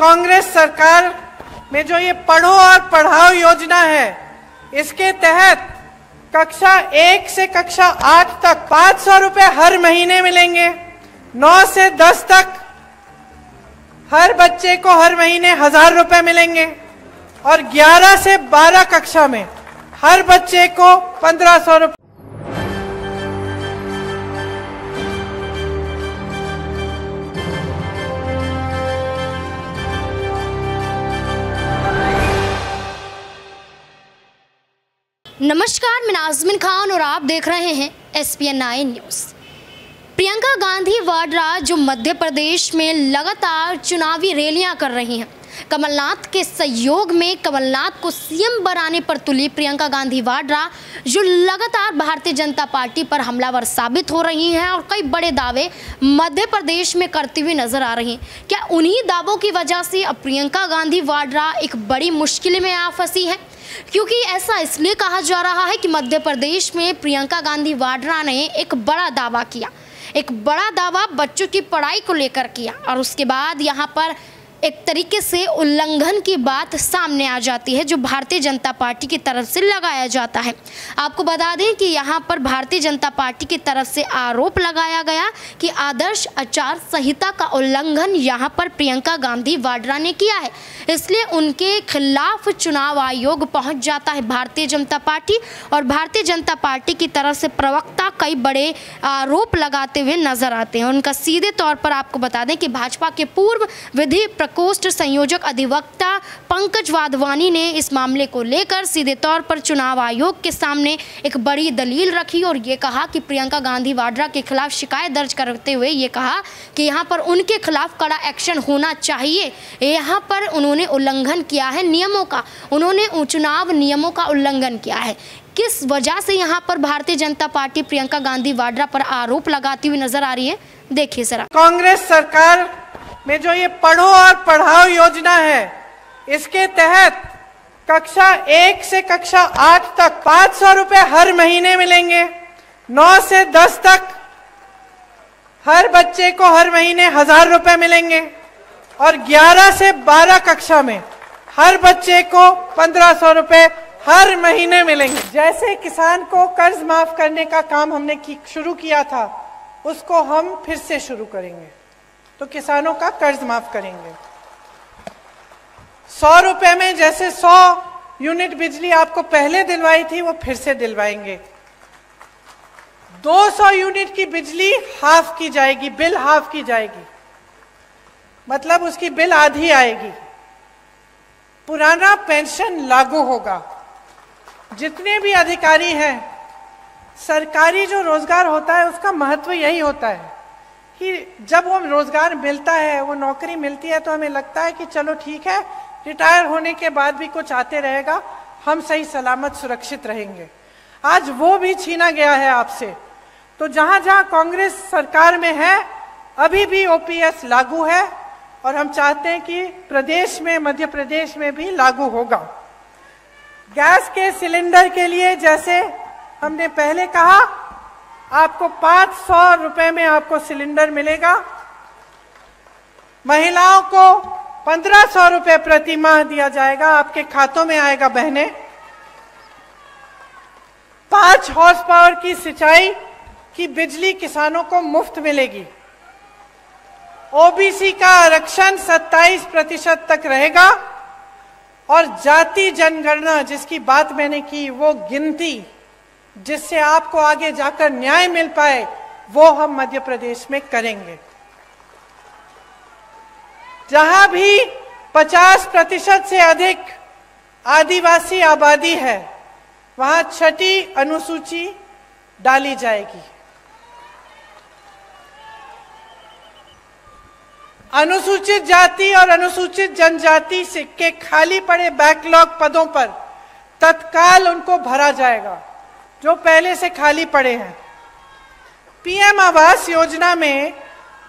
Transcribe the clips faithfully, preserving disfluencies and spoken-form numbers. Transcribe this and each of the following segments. कांग्रेस सरकार में जो ये पढ़ो और पढ़ाओ योजना है, इसके तहत कक्षा एक से कक्षा आठ तक पाँच सौ रुपये हर महीने मिलेंगे, नौ से दस तक हर बच्चे को हर महीने हजार रुपये मिलेंगे और ग्यारह से बारह कक्षा में हर बच्चे को पंद्रह सौ रुपये। नमस्कार, मैं नाज़मिन खान और आप देख रहे हैं S P N nine news. Priyanka Gandhi Vadra जो मध्य प्रदेश में लगातार चुनावी रैलियां कर रही हैं, कमलनाथ के सहयोग में कमलनाथ को सी एम बनाने पर तुली प्रियंका गांधी वाड्रा जो लगातार भारतीय जनता पार्टी पर हमलावर साबित हो रही हैं और कई बड़े दावे मध्य प्रदेश में करती हुई नजर आ रही हैं। क्या उन्हीं दावों की वजह से अब प्रियंका गांधी वाड्रा एक बड़ी मुश्किल में आ फंसी हैं? क्योंकि ऐसा इसलिए कहा जा रहा है कि मध्य प्रदेश में प्रियंका गांधी वाड्रा ने एक बड़ा दावा किया, एक बड़ा दावा बच्चों की पढ़ाई को लेकर किया और उसके बाद यहाँ पर एक तरीके से उल्लंघन की बात सामने आ जाती है जो भारतीय जनता पार्टी की तरफ से लगाया जाता है। आपको बता दें कि यहाँ पर भारतीय जनता पार्टी की तरफ से आरोप लगाया गया कि आदर्श आचार संहिता का उल्लंघन यहाँ पर प्रियंका गांधी वाड्रा ने किया है, इसलिए उनके खिलाफ चुनाव आयोग पहुँच जाता है भारतीय जनता पार्टी, और भारतीय जनता पार्टी की तरफ से प्रवक्ता कई बड़े आरोप लगाते हुए नजर आते हैं। उनका सीधे तौर पर आपको बता दें कि भाजपा के पूर्व विधि कोष्ठ संयोजक अधिवक्ता पंकज वाधवानी ने इस मामले को लेकर सीधे तौर पर चुनाव आयोग के सामने एक बड़ी दलील रखी और ये कहा कि प्रियंका गांधी वाड्रा के खिलाफ शिकायत दर्ज करते हुए ये कहा कि यहाँ पर उनके खिलाफ कड़ा एक्शन होना चाहिए। यहाँ पर उन्होंने उल्लंघन किया है नियमों का, उन्होंने चुनाव नियमों का उल्लंघन किया है। किस वजह से यहाँ पर भारतीय जनता पार्टी प्रियंका गांधी वाड्रा पर आरोप लगाती हुई नजर आ रही है, देखिए जरा। कांग्रेस सरकार में जो ये पढ़ो और पढ़ाओ योजना है, इसके तहत कक्षा एक से कक्षा आठ तक पाँच सौ रुपये हर महीने मिलेंगे, नौ से दस तक हर बच्चे को हर महीने हजार रुपये मिलेंगे और ग्यारह से बारह कक्षा में हर बच्चे को पंद्रह सौ रुपये हर महीने मिलेंगे। जैसे किसान को कर्ज माफ करने का काम हमने की, शुरू किया था, उसको हम फिर से शुरू करेंगे, तो किसानों का कर्ज माफ करेंगे। सौ रुपए में जैसे सौ यूनिट बिजली आपको पहले दिलवाई थी, वो फिर से दिलवाएंगे। दो सौ यूनिट की बिजली हाफ की जाएगी, बिल हाफ की जाएगी, मतलब उसकी बिल आधी आएगी। पुराना पेंशन लागू होगा। जितने भी अधिकारी हैं, सरकारी जो रोजगार होता है उसका महत्व यही होता है कि जब वो रोजगार मिलता है, वो नौकरी मिलती है, तो हमें लगता है कि चलो ठीक है, रिटायर होने के बाद भी कुछ आते रहेगा, हम सही सलामत सुरक्षित रहेंगे। आज वो भी छीना गया है आपसे। तो जहाँ जहाँ कांग्रेस सरकार में है, अभी भी ओ पी एस लागू है और हम चाहते हैं कि प्रदेश में, मध्य प्रदेश में भी लागू होगा। गैस के सिलेंडर के लिए जैसे हमने पहले कहा, आपको पाँच सौ रुपये में आपको सिलेंडर मिलेगा। महिलाओं को पंद्रह सौ रुपये प्रति माह दिया जाएगा, आपके खातों में आएगा बहने। पाँच हॉर्स पावर की सिंचाई की बिजली किसानों को मुफ्त मिलेगी। ओ बी सी का आरक्षण सत्ताईस प्रतिशत तक रहेगा और जाति जनगणना जिसकी बात मैंने की, वो गिनती जिससे आपको आगे जाकर न्याय मिल पाए, वो हम मध्य प्रदेश में करेंगे। जहां भी पचास प्रतिशत से अधिक आदिवासी आबादी है, वहां छठी अनुसूची डाली जाएगी। अनुसूचित जाति और अनुसूचित जनजाति से के खाली पड़े बैकलॉग पदों पर तत्काल उनको भरा जाएगा, जो पहले से खाली पड़े हैं। पी एम आवास योजना में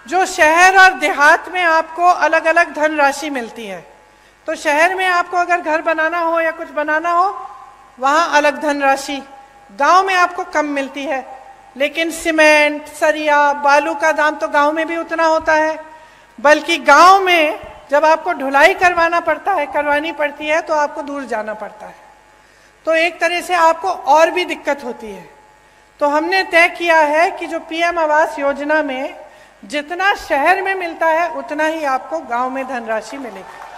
जो शहर और देहात में आपको अलग अलग धनराशि मिलती है, तो शहर में आपको अगर घर बनाना हो या कुछ बनाना हो, वहाँ अलग धनराशि, गांव में आपको कम मिलती है। लेकिन सीमेंट, सरिया, बालू का दाम तो गांव में भी उतना होता है, बल्कि गांव में जब आपको ढुलाई करवाना पड़ता है करवानी पड़ती है तो आपको दूर जाना पड़ता है, तो एक तरह से आपको और भी दिक्कत होती है। तो हमने तय किया है कि जो पीएम आवास योजना में जितना शहर में मिलता है उतना ही आपको गांव में धनराशि मिलेगी।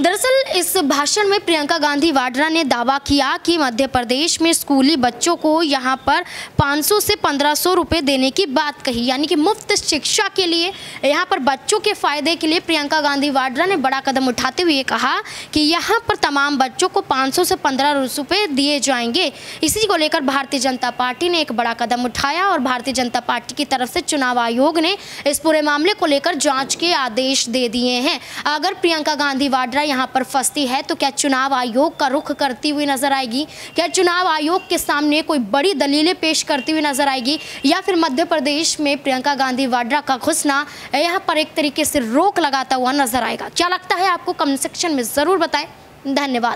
दरअसल इस भाषण में प्रियंका गांधी वाड्रा ने दावा किया कि मध्य प्रदेश में स्कूली बच्चों को यहाँ पर पाँच सौ से पंद्रह सौ रुपए देने की बात कही, यानी कि मुफ्त शिक्षा के लिए यहाँ पर बच्चों के फ़ायदे के लिए प्रियंका गांधी वाड्रा ने बड़ा कदम उठाते हुए कहा कि यहाँ पर तमाम बच्चों को पाँच सौ से पंद्रह सौ रुपए दिए जाएंगे। इसी को लेकर भारतीय जनता पार्टी ने एक बड़ा कदम उठाया और भारतीय जनता पार्टी की तरफ से चुनाव आयोग ने इस पूरे मामले को लेकर जाँच के आदेश दे दिए हैं। अगर प्रियंका गांधी वाड्रा यहाँ पर फंसती है तो क्या चुनाव आयोग का रुख करती हुई नजर आएगी, क्या चुनाव आयोग के सामने कोई बड़ी दलीलें पेश करती हुई नजर आएगी, या फिर मध्य प्रदेश में प्रियंका गांधी वाड्रा का घुसना यहाँ पर एक तरीके से रोक लगाता हुआ नजर आएगा? क्या लगता है आपको? कमेंट सेक्शन में जरूर बताएं। धन्यवाद।